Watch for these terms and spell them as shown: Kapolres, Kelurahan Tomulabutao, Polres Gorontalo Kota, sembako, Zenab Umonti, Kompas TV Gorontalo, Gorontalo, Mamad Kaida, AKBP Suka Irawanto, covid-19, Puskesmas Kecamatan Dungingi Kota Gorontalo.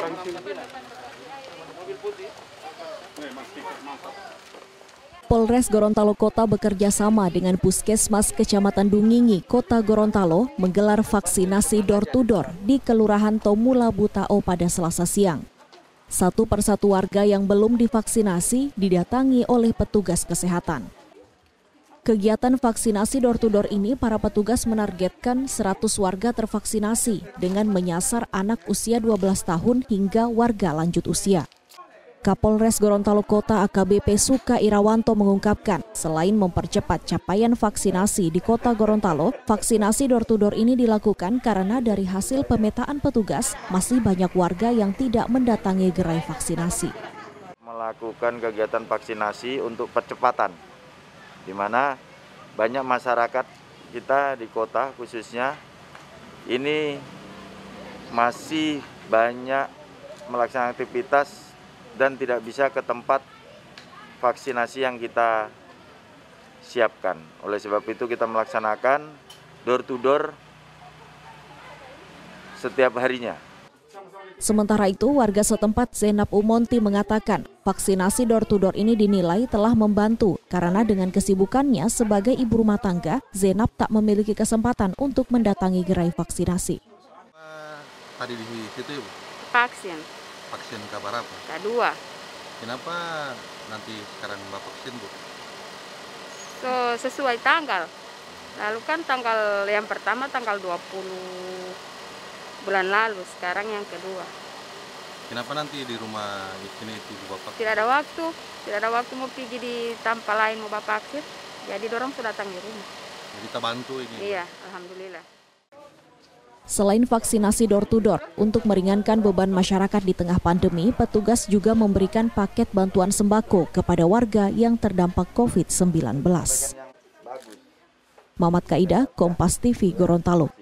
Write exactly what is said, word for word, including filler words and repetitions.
orang di sini. Polres Gorontalo Kota bekerja sama dengan Puskesmas Kecamatan Dungingi Kota Gorontalo menggelar vaksinasi door-to-door di Kelurahan Tomulabutao pada Selasa siang. Satu persatu warga yang belum divaksinasi didatangi oleh petugas kesehatan. Kegiatan vaksinasi door-to-door ini para petugas menargetkan seratus warga tervaksinasi dengan menyasar anak usia dua belas tahun hingga warga lanjut usia. Kapolres Gorontalo Kota A K B P Suka Irawanto mengungkapkan, selain mempercepat capaian vaksinasi di Kota Gorontalo, vaksinasi door-to-door ini dilakukan karena dari hasil pemetaan petugas masih banyak warga yang tidak mendatangi gerai vaksinasi. Melakukan kegiatan vaksinasi untuk percepatan, di mana banyak masyarakat kita di kota khususnya ini masih banyak melaksanakan aktivitas dan tidak bisa ke tempat vaksinasi yang kita siapkan. Oleh sebab itu kita melaksanakan door to door setiap harinya. Sementara itu, warga setempat Zenab Umonti mengatakan vaksinasi door to door ini dinilai telah membantu karena dengan kesibukannya sebagai ibu rumah tangga, Zenab tak memiliki kesempatan untuk mendatangi gerai vaksinasi. Tadi di situ ya, Bu? Vaksin. Vaksin kabar apa? K dua. Kenapa nanti sekarang Mbak vaksin, Bu? So, sesuai tanggal. Lalu kan tanggal yang pertama tanggal dua puluh bulan lalu, sekarang yang kedua. Kenapa nanti di rumah ini ibu Bapak? Tidak ada waktu, tidak ada waktu mau pergi di tempat lain mau Bapak vaksin. Jadi dorong sudah datang di rumah. Jadi kita bantu ini. Iya, alhamdulillah. Selain vaksinasi door-to-door, untuk meringankan beban masyarakat di tengah pandemi, petugas juga memberikan paket bantuan sembako kepada warga yang terdampak covid sembilan belas. Mamad Kaida, Kompas T V Gorontalo.